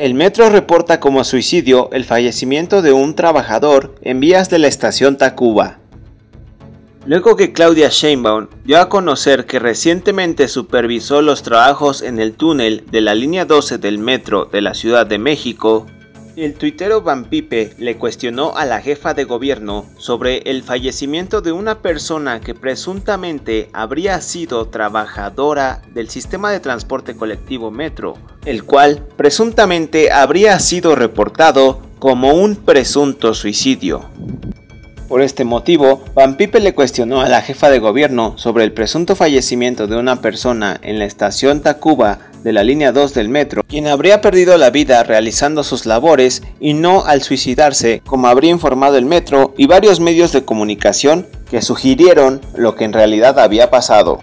El metro reporta como suicidio el fallecimiento de un trabajador en vías de la estación Tacuba. Luego que Claudia Sheinbaum dio a conocer que recientemente supervisó los trabajos en el túnel de la línea 12 del metro de la Ciudad de México, el tuitero Vampipe le cuestionó a la jefa de gobierno sobre el fallecimiento de una persona que presuntamente habría sido trabajadora del sistema de transporte colectivo Metro, el cual presuntamente habría sido reportado como un presunto suicidio. Por este motivo, Vampipe le cuestionó a la jefa de gobierno sobre el presunto fallecimiento de una persona en la estación Tacuba de la línea 2 del metro, quien habría perdido la vida realizando sus labores y no al suicidarse, como habría informado el metro y varios medios de comunicación que sugirieron lo que en realidad había pasado.